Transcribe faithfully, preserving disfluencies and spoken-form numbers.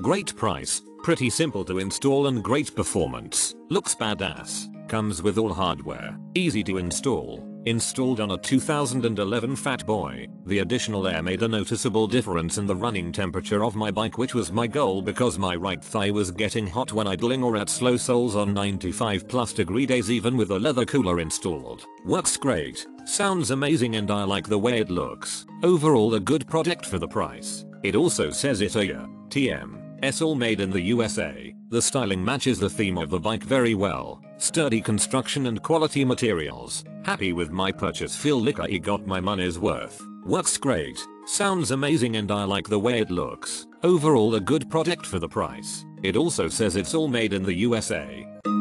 Great price, pretty simple to install and great performance, looks badass, comes with all hardware, easy to install. Installed on a two thousand eleven Fat Boy, the additional air made a noticeable difference in the running temperature of my bike, which was my goal because my right thigh was getting hot when idling or at slow soles on ninety-five plus degree days even with a leather cooler installed. Works great, sounds amazing, and I like the way it looks. Overall a good product for the price. It also says it's a year, T M S all made in the U S A. The styling matches the theme of the bike very well. Sturdy construction and quality materials. Happy with my purchase, feel like I got my money's worth. Works great, sounds amazing, and I like the way it looks. Overall a good product for the price. It also says it's all made in the U S A.